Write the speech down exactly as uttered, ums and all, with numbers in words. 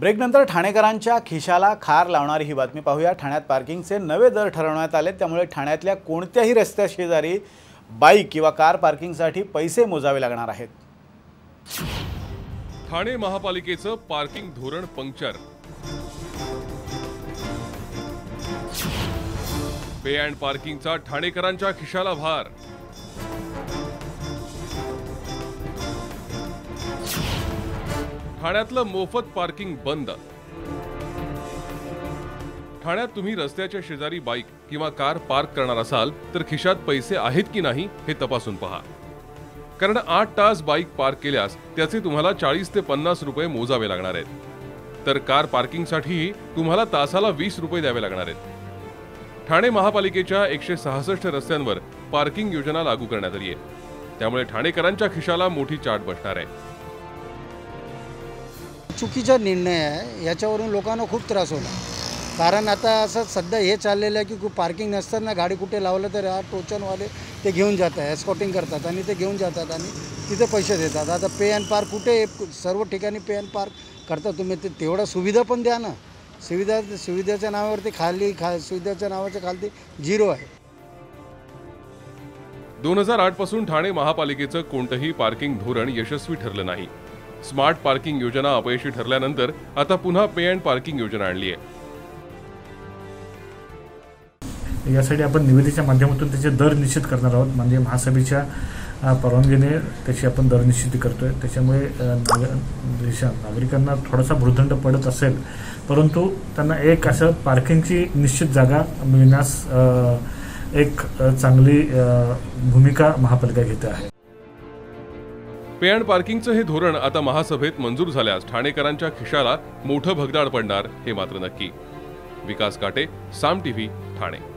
ब्रेकनंतर ठाणेकरांच्या खिशाला खार लावणारी ही बातमी पाहूया। ठाण्यात पार्किंगचे नवे दर ठरवण्यात आले, त्यामुळे ठाण्यातल्या कोणत्याही रस्त्याशेजारी बाईक किंवा कार पार्किंगसाठी पैसे मोजावे लागणार आहेत। ठाणे महापालिकेचं पार्किंग धोरण पंक्चर। पे अँड पार्किंगचा ठाणेकरांच्या खिशाला भार। ठाण्यातलं मोफत पार्किंग बंद। ठाण्यात तुम्ही रस्त्याच्या शेजारी बाईक किंवा कार पार्क करणार असाल तर खिशात पैसे आहेत की नाही हे तपासून पहा, कारण आठ तास बाईक पार्क केल्यास त्याचे तुम्हाला चाळीस ते पन्नास रुपये मोजावे लागणार आहेत, तर कार पार्किंगसाठी तुम्हाला तासाला वीस रुपये द्यावे लागणार आहेत। ठाणे महापालिकेच्या एकशे सहासष्ट रस्त्यांवर पार्किंग योजना लागू करण्यात आली आहे, त्यामुळे ठाणेकरांच्या खिशाला मोठी चाट बसणार आहे। चुकीचा निर्णय आहे, याच्यावरून लोकांना खूप त्रास होणार, कारण आता असं सध्या हे चाललेलं आहे की पार्किंग नसताना गाडी कुठे लावलं तर टोचनवाले ते घेऊन जातात, एस्कॉर्टिंग करतात आणि ते घेऊन जातात आणि तिथे पैसे देतात। आता पे अँड पार्क कुठे सर्व ठिकाणी पे अँड पार्क करता, तुम्ही ते तेवढा सुविधा पण द्या ना। सुविधा सुविधेच्या नावावरती खाली खा सुविधेच्या नावाच्या खाली झिरो आहे। दोन हजार आठ पासून ठाणे महापालिकेचं कोणतंही पार्किंग धोरण यशस्वी ठरलं नाही। स्मार्ट पार्किंग योजना अपयशी ठरल्यानंतर आता पुन्हा पे अँड पार्किंग योजना आणली आहे। यासाठी आपण निविदेच्या माध्यमातून त्याचे दर निश्चित करणार आहोत, म्हणजे महासभेच्या परवानगीने त्याची आपण दर निश्चित करतोय। त्याच्यामुळे देशात नागरिकांना थोडासा भूर्दंड पडत असेल, परंतु त्यांना एक असं पार्किंगची निश्चित जागा मिळण्यास एक चांगली भूमिका महापालिका घेत आहे। पे अँड पार्किंगचं हे धोरण आता महासभेत मंजूर झाल्यास ठाणेकरांच्या खिशाला मोठं भगदाड पडणार हे मात्र नक्की। विकास काटे, साम टीव्ही, ठाणे।